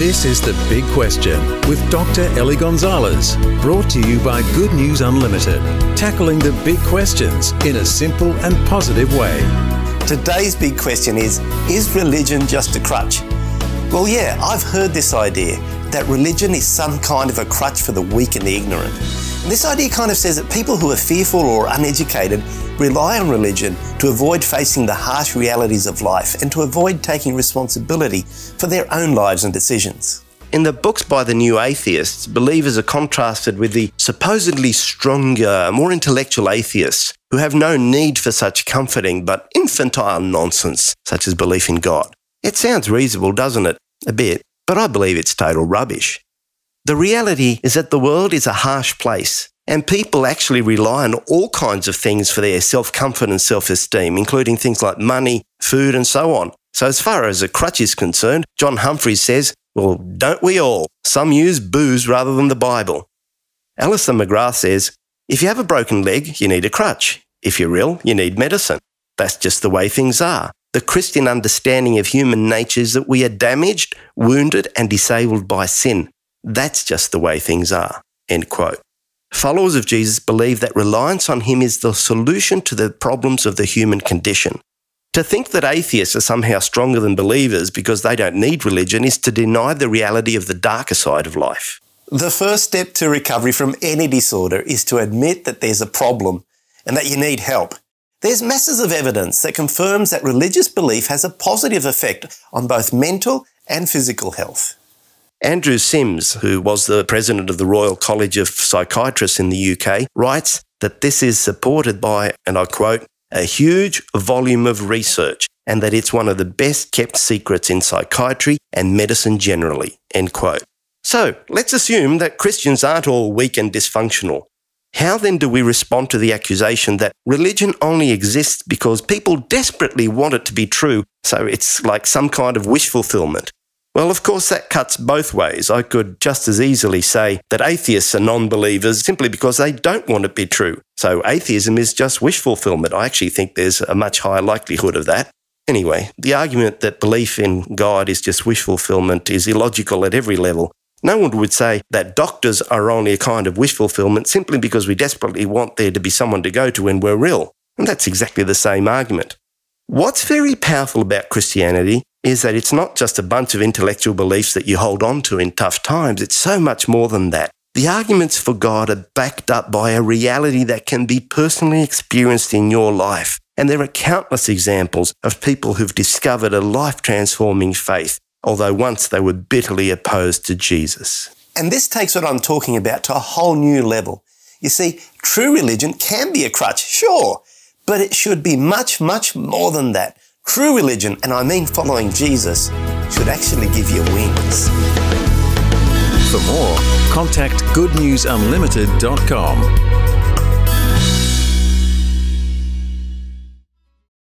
This is The Big Question with Dr. Ellie Gonzalez, brought to you by Good News Unlimited, tackling the big questions in a simple and positive way. Today's big question is religion just a crutch? Well, yeah, I've heard this idea that religion is some kind of a crutch for the weak and the ignorant. And this idea kind of says that people who are fearful or uneducated rely on religion to avoid facing the harsh realities of life and to avoid taking responsibility for their own lives and decisions. In the books by the New Atheists, believers are contrasted with the supposedly stronger, more intellectual atheists who have no need for such comforting but infantile nonsense, such as belief in God. It sounds reasonable, doesn't it? A bit. But I believe it's total rubbish. The reality is that the world is a harsh place, and people actually rely on all kinds of things for their self-comfort and self-esteem, including things like money, food, and so on. So as far as a crutch is concerned, John Humphreys says, well, don't we all? Some use booze rather than the Bible. Alison McGrath says, if you have a broken leg, you need a crutch. If you're ill, you need medicine. That's just the way things are. The Christian understanding of human nature is that we are damaged, wounded, and disabled by sin. That's just the way things are. End quote. Followers of Jesus believe that reliance on him is the solution to the problems of the human condition. To think that atheists are somehow stronger than believers because they don't need religion is to deny the reality of the darker side of life. The first step to recovery from any disorder is to admit that there's a problem and that you need help. There's masses of evidence that confirms that religious belief has a positive effect on both mental and physical health. Andrew Sims, who was the president of the Royal College of Psychiatrists in the UK, writes that this is supported by, and I quote, a huge volume of research, and that it's one of the best kept secrets in psychiatry and medicine generally, end quote. So let's assume that Christians aren't all weak and dysfunctional. How then do we respond to the accusation that religion only exists because people desperately want it to be true, so it's like some kind of wish fulfillment? Well, of course, that cuts both ways. I could just as easily say that atheists are non-believers simply because they don't want it to be true. So atheism is just wish fulfillment. I actually think there's a much higher likelihood of that. Anyway, the argument that belief in God is just wish fulfillment is illogical at every level. No one would say that doctors are only a kind of wish fulfillment simply because we desperately want there to be someone to go to when we're ill. And that's exactly the same argument. What's very powerful about Christianity is that it's not just a bunch of intellectual beliefs that you hold on to in tough times. It's so much more than that. The arguments for God are backed up by a reality that can be personally experienced in your life. And there are countless examples of people who've discovered a life-transforming faith, although once they were bitterly opposed to Jesus. And this takes what I'm talking about to a whole new level. You see, true religion can be a crutch, sure, but it should be much, much more than that. True religion, and I mean following Jesus, should actually give you wings. For more, contact goodnewsunlimited.com.